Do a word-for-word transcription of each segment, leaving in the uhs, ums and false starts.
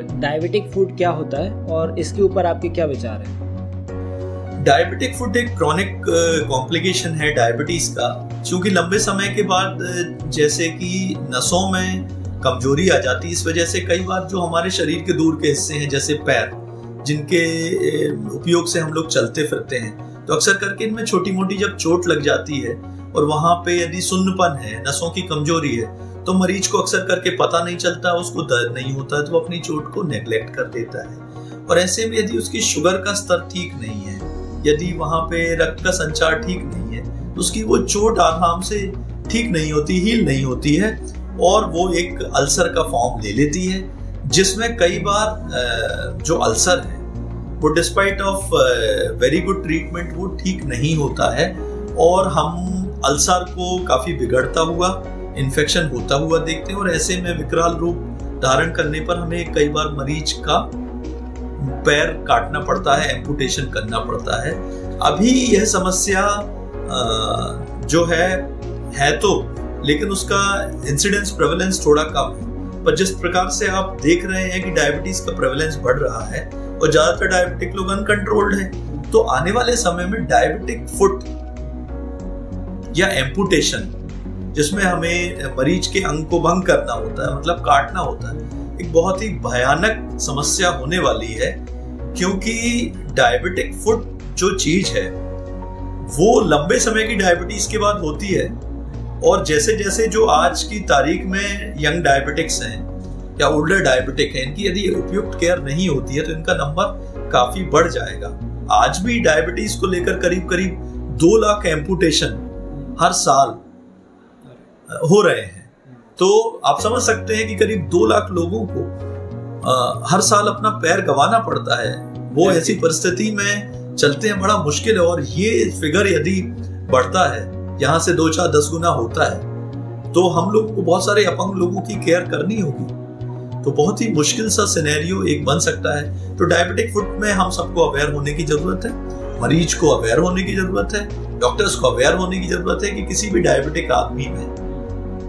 Diabetic food क्या होता है और इसके ऊपर आपके क्या विचार हैं? डायबिटिक फूड एक क्रॉनिक कॉम्प्लिकेशन है डायबिटीज़ का, क्योंकि लंबे समय के बाद जैसे कि नसों में कमजोरी आ जाती है। इस वजह से कई बार जो हमारे शरीर के दूर के हिस्से हैं जैसे पैर, जिनके उपयोग से हम लोग चलते फिरते हैं, तो अक्सर करके इनमें छोटी मोटी जब चोट लग जाती है और वहाँ पे यदि सुन्नपन है, नसों की कमजोरी है, तो मरीज को अक्सर करके पता नहीं चलता, उसको दर्द नहीं होता है, तो वो अपनी चोट को नेग्लेक्ट कर देता है। और ऐसे में यदि उसकी शुगर का स्तर ठीक नहीं है, यदि वहाँ पे रक्त का संचार ठीक नहीं है, तो उसकी वो चोट आराम से ठीक नहीं होती, हील नहीं होती है और वो एक अल्सर का फॉर्म ले लेती है, जिसमें कई बार जो अल्सर है वो despite of very good treatment वो ठीक नहीं होता है और हम अल्सर को काफ़ी बिगड़ता हुआ, इन्फेक्शन होता हुआ देखते हैं। और ऐसे में विकराल रूप धारण करने पर हमें कई बार मरीज का पैर काटना पड़ता है, एम्पुटेशन करना पड़ता है। अभी यह समस्या जो है है तो, लेकिन उसका इंसिडेंस प्रेवलेंस थोड़ा कम है। पर जिस प्रकार से आप देख रहे हैं कि डायबिटीज का प्रेवलेंस बढ़ रहा है और ज़्यादातर डायबिटिक लोग अनकंट्रोल्ड हैं, तो आने वाले समय में डायबिटिक फुट या एम्पुटेशन, जिसमें हमें मरीज के अंग को भंग करना होता है, मतलब काटना होता है, एक बहुत ही भयानक समस्या होने वाली है। क्योंकि डायबिटिक फुट जो चीज है वो लंबे समय की डायबिटीज के बाद होती है और जैसे जैसे जो आज की तारीख में यंग डायबिटिक्स हैं या ओल्डर डायबिटिक हैं, इनकी यदि उपयुक्त केयर नहीं होती है तो इनका नंबर काफी बढ़ जाएगा। आज भी डायबिटीज को लेकर करीब करीब दो लाख एम्पुटेशन हर साल हो रहे हैं, तो आप समझ सकते हैं कि करीब दो लाख लोगों को आ, हर साल अपना पैर गंवाना पड़ता है। वो ऐसी परिस्थिति में चलते हैं, बड़ा मुश्किल है। और ये फिगर यदि बढ़ता है, यहाँ से दो चार दस गुना होता है, तो हम लोग को बहुत सारे अपंग लोगों की केयर करनी होगी, तो बहुत ही मुश्किल सा सिनेरियो एक बन सकता है। तो डायबिटिक फुट में हम सबको अवेयर होने की जरूरत है, मरीज को अवेयर होने की जरूरत है, डॉक्टर्स को अवेयर होने की जरूरत है कि किसी भी डायबिटिक आदमी में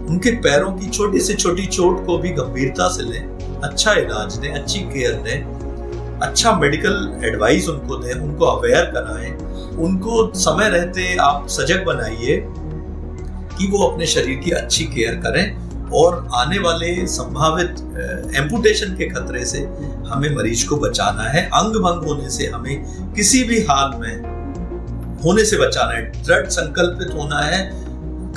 उनके पैरों की छोटी से छोटी चोट को भी गंभीरता से लें, अच्छा इलाज दें, अच्छी केयर दें, अच्छा मेडिकल एडवाइस उनको दें, उनको अवेयर कराएं, उनको समय रहते आप सजग बनाइए कि वो अपने शरीर की अच्छी केयर करें और आने वाले संभावित एम्पुटेशन के खतरे से हमें मरीज को बचाना है। अंग भंग होने से हमें किसी भी हाल में होने से बचाना है, दृढ़ संकल्पित होना है,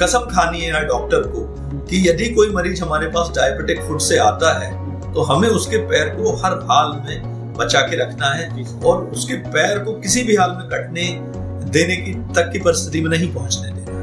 कसम खानी है डॉक्टर को कि यदि कोई मरीज हमारे पास डायबिटिक फुट से आता है तो हमें उसके पैर को हर हाल में बचा के रखना है और उसके पैर को किसी भी हाल में कटने देने की तक की परिस्थिति में नहीं पहुंचने देना।